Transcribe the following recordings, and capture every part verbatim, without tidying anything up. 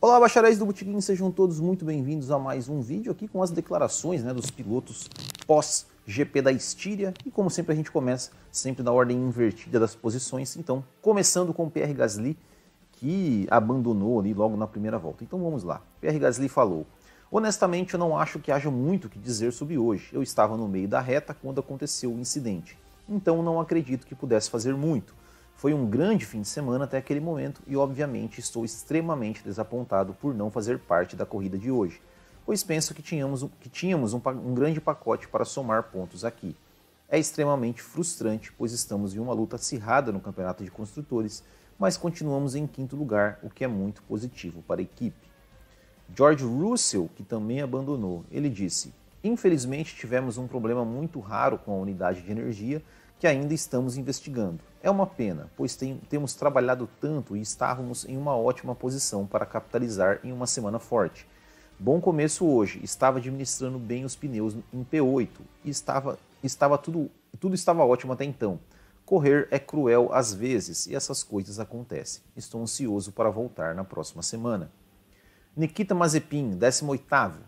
Olá, bacharéis do Botequim, sejam todos muito bem-vindos a mais um vídeo aqui com as declarações né, dos pilotos pós-G P da Estíria. E como sempre a gente começa sempre na ordem invertida das posições, então começando com o Pierre Gasly, que abandonou ali logo na primeira volta. Então vamos lá, Pierre Gasly falou: honestamente eu não acho que haja muito o que dizer sobre hoje, eu estava no meio da reta quando aconteceu o incidente, então não acredito que pudesse fazer muito. Foi um grande fim de semana até aquele momento e, obviamente, estou extremamente desapontado por não fazer parte da corrida de hoje, pois penso que tínhamos, que tínhamos um, um grande pacote para somar pontos aqui. É extremamente frustrante, pois estamos em uma luta acirrada no Campeonato de Construtores, mas continuamos em quinto lugar, o que é muito positivo para a equipe. George Russell, que também abandonou, ele disse: infelizmente tivemos um problema muito raro com a unidade de energia, que ainda estamos investigando. É uma pena, pois tem, temos trabalhado tanto e estávamos em uma ótima posição para capitalizar em uma semana forte. Bom começo hoje, estava administrando bem os pneus em P oito e estava, estava tudo, tudo estava ótimo até então. Correr é cruel às vezes e essas coisas acontecem. Estou ansioso para voltar na próxima semana. Nikita Mazepin, décimo oitavo.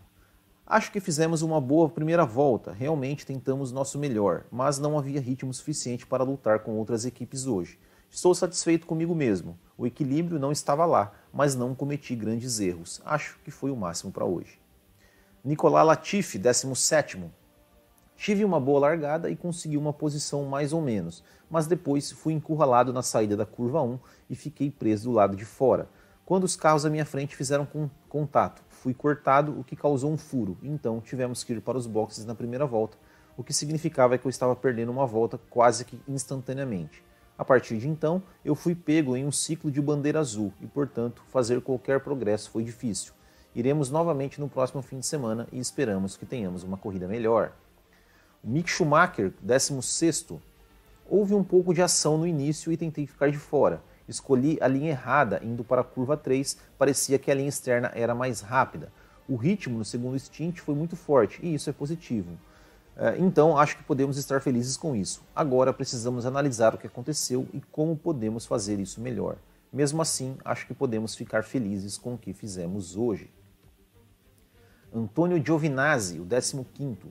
Acho que fizemos uma boa primeira volta, realmente tentamos nosso melhor, mas não havia ritmo suficiente para lutar com outras equipes hoje. Estou satisfeito comigo mesmo, o equilíbrio não estava lá, mas não cometi grandes erros, acho que foi o máximo para hoje. Nicolas Latifi, décimo sétimo. Tive uma boa largada e consegui uma posição mais ou menos, mas depois fui encurralado na saída da curva um e fiquei preso do lado de fora. Quando os carros à minha frente fizeram contato, fui cortado, o que causou um furo, então tivemos que ir para os boxes na primeira volta, o que significava que eu estava perdendo uma volta quase que instantaneamente. A partir de então, eu fui pego em um ciclo de bandeira azul e, portanto, fazer qualquer progresso foi difícil. Iremos novamente no próximo fim de semana e esperamos que tenhamos uma corrida melhor. O Mick Schumacher, décimo sexto. Houve um pouco de ação no início e tentei ficar de fora. Escolhi a linha errada, indo para a curva três, parecia que a linha externa era mais rápida. O ritmo no segundo stint foi muito forte e isso é positivo. Então acho que podemos estar felizes com isso. Agora precisamos analisar o que aconteceu e como podemos fazer isso melhor. Mesmo assim, acho que podemos ficar felizes com o que fizemos hoje. Antônio Giovinazzi, o décimo quinto.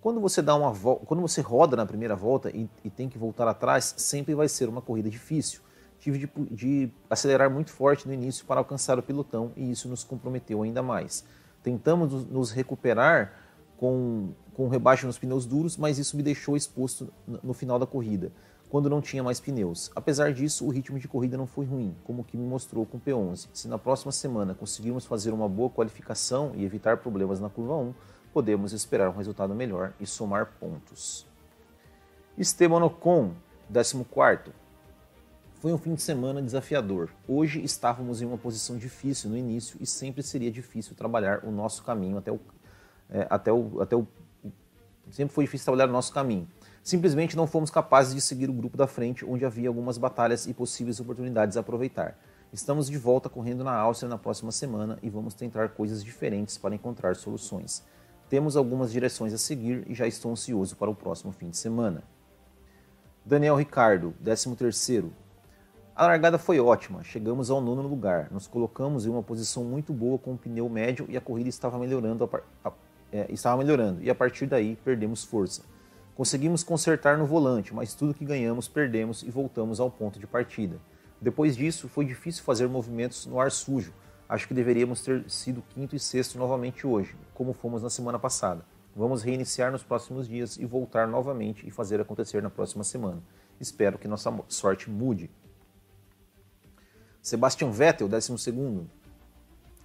Quando você, dá uma vo... Quando você roda na primeira volta e... e tem que voltar atrás, sempre vai ser uma corrida difícil. Tive de, de acelerar muito forte no início para alcançar o pelotão e isso nos comprometeu ainda mais. Tentamos nos recuperar com, com rebaixo nos pneus duros, mas isso me deixou exposto no final da corrida, quando não tinha mais pneus. Apesar disso, o ritmo de corrida não foi ruim, como o que me mostrou com o P onze. Se na próxima semana conseguirmos fazer uma boa qualificação e evitar problemas na curva um, podemos esperar um resultado melhor e somar pontos. Esteban Ocon, décimo quarto. Foi um fim de semana desafiador. Hoje estávamos em uma posição difícil no início e sempre seria difícil trabalhar o nosso caminho até o, é, até o, até o sempre foi difícil trabalhar o nosso caminho. Simplesmente não fomos capazes de seguir o grupo da frente, onde havia algumas batalhas e possíveis oportunidades a aproveitar. Estamos de volta correndo na Áustria na próxima semana e vamos tentar coisas diferentes para encontrar soluções. Temos algumas direções a seguir e já estou ansioso para o próximo fim de semana. Daniel Ricardo, décimo terceiro. A largada foi ótima, chegamos ao nono lugar, nos colocamos em uma posição muito boa com o pneu médio e a corrida estava melhorando, a par... a... é, estava melhorando e a partir daí perdemos força. Conseguimos consertar no volante, mas tudo que ganhamos perdemos e voltamos ao ponto de partida. Depois disso foi difícil fazer movimentos no ar sujo, acho que deveríamos ter sido quinto e sexto novamente hoje, como fomos na semana passada. Vamos reiniciar nos próximos dias e voltar novamente e fazer acontecer na próxima semana. Espero que nossa sorte mude. Sebastian Vettel, décimo segundo.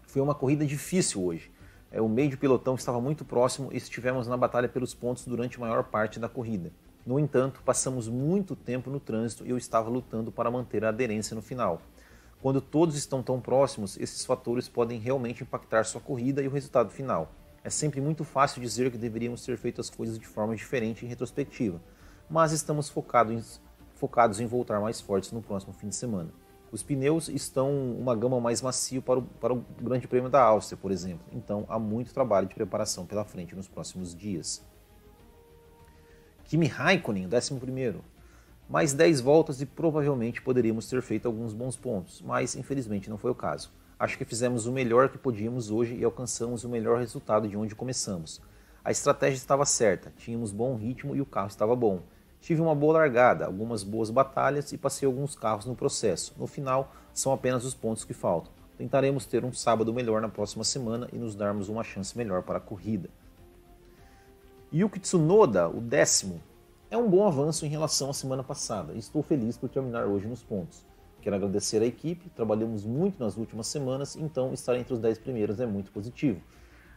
Foi uma corrida difícil hoje. O meio de pelotão estava muito próximo e estivemos na batalha pelos pontos durante a maior parte da corrida. No entanto, passamos muito tempo no trânsito e eu estava lutando para manter a aderência no final. Quando todos estão tão próximos, esses fatores podem realmente impactar sua corrida e o resultado final. É sempre muito fácil dizer que deveríamos ter feito as coisas de forma diferente em retrospectiva, mas estamos focados em, focados em voltar mais fortes no próximo fim de semana. Os pneus estão uma gama mais macio para o, para o Grande Prêmio da Áustria, por exemplo, então há muito trabalho de preparação pela frente nos próximos dias. Kimi Raikkonen, décimo primeiro. Mais dez voltas e provavelmente poderíamos ter feito alguns bons pontos, mas infelizmente não foi o caso. Acho que fizemos o melhor que podíamos hoje e alcançamos o melhor resultado de onde começamos. A estratégia estava certa, tínhamos bom ritmo e o carro estava bom. Tive uma boa largada, algumas boas batalhas e passei alguns carros no processo. No final, são apenas os pontos que faltam. Tentaremos ter um sábado melhor na próxima semana e nos darmos uma chance melhor para a corrida. Yuki Tsunoda, o décimo, é um bom avanço em relação à semana passada. Estou feliz por terminar hoje nos pontos. Quero agradecer à equipe, trabalhamos muito nas últimas semanas, então estar entre os dez primeiros é muito positivo.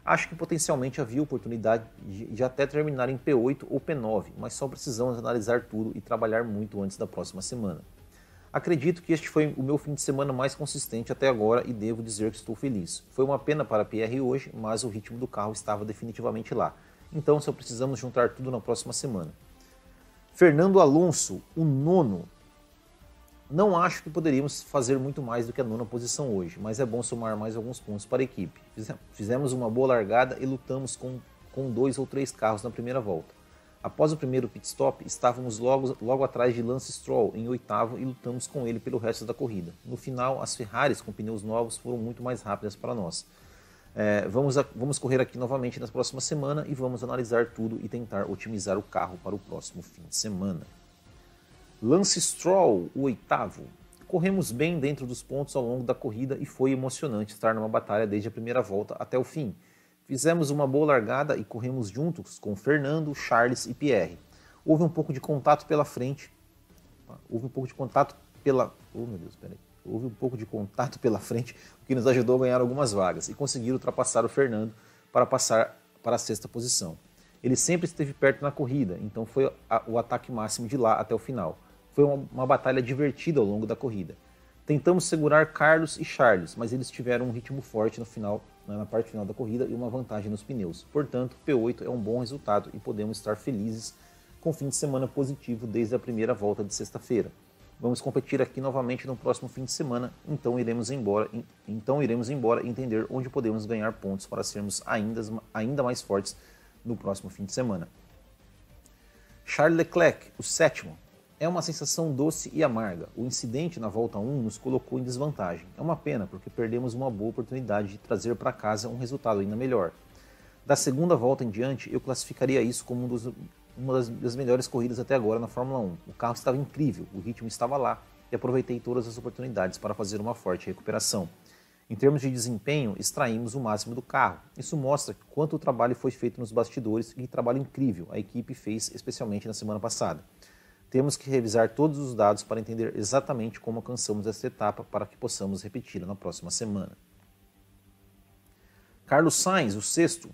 Acho que potencialmente havia oportunidade de até terminar em P oito ou P nove, mas só precisamos analisar tudo e trabalhar muito antes da próxima semana. Acredito que este foi o meu fim de semana mais consistente até agora e devo dizer que estou feliz. Foi uma pena para Pierre hoje, mas o ritmo do carro estava definitivamente lá. Então só precisamos juntar tudo na próxima semana. Fernando Alonso, o nono. Não acho que poderíamos fazer muito mais do que a nona posição hoje, mas é bom somar mais alguns pontos para a equipe. Fizemos uma boa largada e lutamos com, com dois ou três carros na primeira volta. Após o primeiro pit stop, estávamos logo, logo atrás de Lance Stroll em oitavo e lutamos com ele pelo resto da corrida. No final, as Ferraris com pneus novos foram muito mais rápidas para nós. É, vamos, a, vamos correr aqui novamente na próxima semana e vamos analisar tudo e tentar otimizar o carro para o próximo fim de semana. Lance Stroll, o oitavo. Corremos bem dentro dos pontos ao longo da corrida e foi emocionante estar numa batalha desde a primeira volta até o fim. Fizemos uma boa largada e corremos juntos com Fernando, Charles e Pierre. Houve um pouco de contato pela frente. Houve um pouco de contato pela... Oh, meu Deus, peraí. Houve um pouco de contato pela frente, o que nos ajudou a ganhar algumas vagas e conseguir ultrapassar o Fernando para passar para a sexta posição. Ele sempre esteve perto na corrida, então foi a, o ataque máximo de lá até o final. Foi uma, uma batalha divertida ao longo da corrida. Tentamos segurar Carlos e Charles, mas eles tiveram um ritmo forte no final, na parte final da corrida e uma vantagem nos pneus. Portanto, P oito é um bom resultado e podemos estar felizes com o fim de semana positivo desde a primeira volta de sexta-feira. Vamos competir aqui novamente no próximo fim de semana, então iremos embora, então iremos embora entender onde podemos ganhar pontos para sermos ainda, ainda mais fortes no próximo fim de semana. Charles Leclerc, o sétimo. É uma sensação doce e amarga. O incidente na volta um nos colocou em desvantagem. É uma pena, porque perdemos uma boa oportunidade de trazer para casa um resultado ainda melhor. Da segunda volta em diante, eu classificaria isso como um dos... uma das, das melhores corridas até agora na Fórmula um. O carro estava incrível, o ritmo estava lá e aproveitei todas as oportunidades para fazer uma forte recuperação. Em termos de desempenho, extraímos o máximo do carro. Isso mostra quanto o trabalho foi feito nos bastidores e que trabalho incrível a equipe fez, especialmente na semana passada. Temos que revisar todos os dados para entender exatamente como alcançamos esta etapa para que possamos repeti-la na próxima semana. Carlos Sainz, o sexto.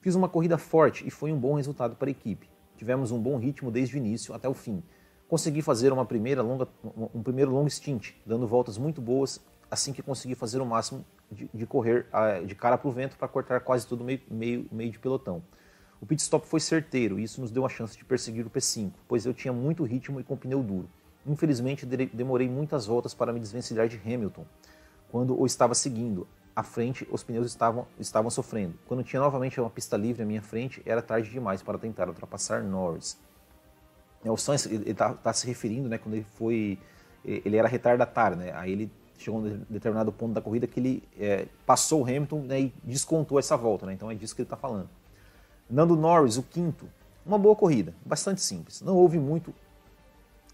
Fiz uma corrida forte e foi um bom resultado para a equipe. Tivemos um bom ritmo desde o início até o fim. Consegui fazer uma primeira longa, um primeiro longo stint, dando voltas muito boas, assim que consegui fazer o máximo de, de correr de cara para o vento para cortar quase todo o meio, meio, meio de pelotão. O pit stop foi certeiro e isso nos deu a chance de perseguir o P cinco, pois eu tinha muito ritmo e com pneu duro. Infelizmente, demorei muitas voltas para me desvencilhar de Hamilton. Quando o estava seguindo à frente, os pneus estavam, estavam sofrendo. Quando tinha novamente uma pista livre à minha frente, era tarde demais para tentar ultrapassar Norris. O Sainz está tá se referindo, né, quando ele foi, ele era retardatário, né? Aí ele chegou a um determinado ponto da corrida que ele é, passou o Hamilton, né, e descontou essa volta, né? Então é disso que ele está falando. Lando Norris, o quinto, uma boa corrida, bastante simples. Não houve muito,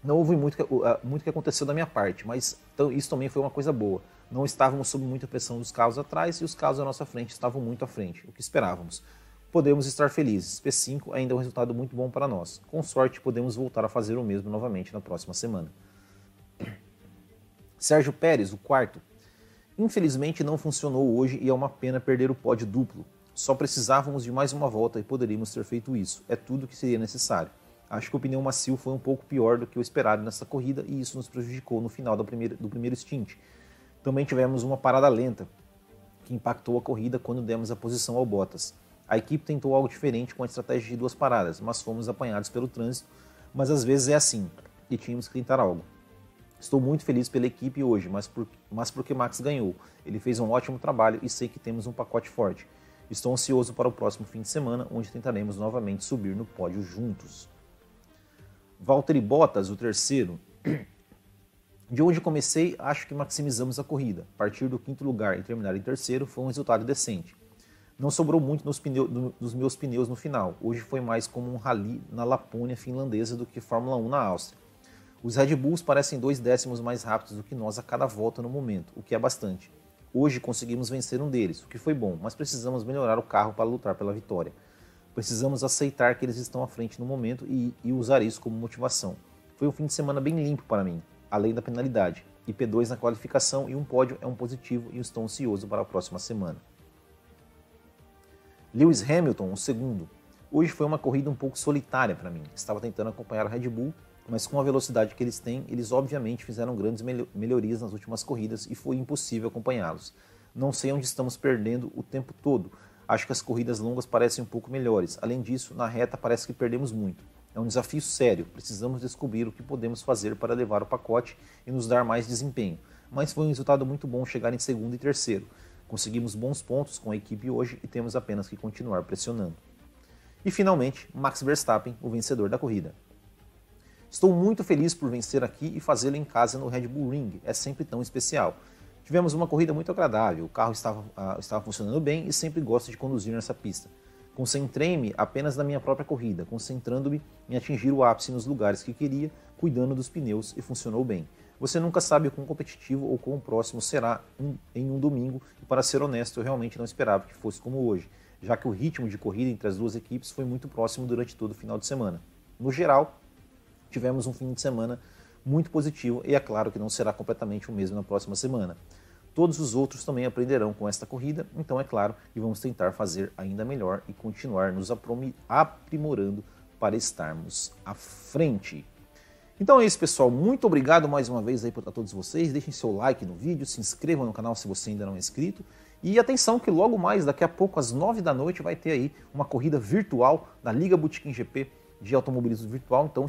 não houve muito que, muito que aconteceu da minha parte, mas isso também foi uma coisa boa. Não estávamos sob muita pressão dos carros atrás e os carros à nossa frente estavam muito à frente, o que esperávamos. Podemos estar felizes, P cinco ainda é um resultado muito bom para nós. Com sorte, podemos voltar a fazer o mesmo novamente na próxima semana. Sérgio Pérez, o quarto. Infelizmente não funcionou hoje e é uma pena perder o pódio duplo. Só precisávamos de mais uma volta e poderíamos ter feito isso. É tudo que seria necessário. Acho que o pneu macio foi um pouco pior do que o esperado nessa corrida e isso nos prejudicou no final do primeiro, do primeiro stint. Também tivemos uma parada lenta, que impactou a corrida quando demos a posição ao Bottas. A equipe tentou algo diferente com a estratégia de duas paradas, mas fomos apanhados pelo trânsito, mas às vezes é assim, e tínhamos que tentar algo. Estou muito feliz pela equipe hoje, mas, por, mas porque Max ganhou. Ele fez um ótimo trabalho e sei que temos um pacote forte. Estou ansioso para o próximo fim de semana, onde tentaremos novamente subir no pódio juntos. Valtteri Bottas, o terceiro. De onde comecei, acho que maximizamos a corrida. Partir do quinto lugar e terminar em terceiro foi um resultado decente. Não sobrou muito nos, pneu, nos meus pneus no final. Hoje foi mais como um rally na Lapônia finlandesa do que Fórmula um na Áustria. Os Red Bulls parecem dois décimos mais rápidos do que nós a cada volta no momento, o que é bastante. Hoje conseguimos vencer um deles, o que foi bom, mas precisamos melhorar o carro para lutar pela vitória. Precisamos aceitar que eles estão à frente no momento e, e usar isso como motivação. Foi um fim de semana bem limpo para mim, além da penalidade. E P dois na qualificação e um pódio é um positivo e estou ansioso para a próxima semana. Lewis Hamilton, o segundo. Hoje foi uma corrida um pouco solitária para mim. Estava tentando acompanhar a Red Bull, mas com a velocidade que eles têm, eles obviamente fizeram grandes melhorias nas últimas corridas e foi impossível acompanhá-los. Não sei onde estamos perdendo o tempo todo. Acho que as corridas longas parecem um pouco melhores. Além disso, na reta parece que perdemos muito. É um desafio sério, precisamos descobrir o que podemos fazer para levar o pacote e nos dar mais desempenho. Mas foi um resultado muito bom chegar em segundo e terceiro. Conseguimos bons pontos com a equipe hoje e temos apenas que continuar pressionando. E finalmente, Max Verstappen, o vencedor da corrida. Estou muito feliz por vencer aqui e fazê-lo em casa no Red Bull Ring, é sempre tão especial. Tivemos uma corrida muito agradável, o carro estava, uh, estava funcionando bem e sempre gosto de conduzir nessa pista. Concentrei-me apenas na minha própria corrida, concentrando-me em atingir o ápice nos lugares que queria, cuidando dos pneus e funcionou bem. Você nunca sabe o quão competitivo ou quão próximo será um, em um domingo e, para ser honesto, eu realmente não esperava que fosse como hoje, já que o ritmo de corrida entre as duas equipes foi muito próximo durante todo o final de semana. No geral, tivemos um fim de semana muito positivo e é claro que não será completamente o mesmo na próxima semana. Todos os outros também aprenderão com esta corrida, então é claro que vamos tentar fazer ainda melhor e continuar nos aprimorando para estarmos à frente. Então é isso, pessoal, muito obrigado mais uma vez aí a todos vocês, deixem seu like no vídeo, se inscrevam no canal se você ainda não é inscrito e atenção que logo mais, daqui a pouco às nove da noite vai ter aí uma corrida virtual da Liga Botequim G P de automobilismo virtual, então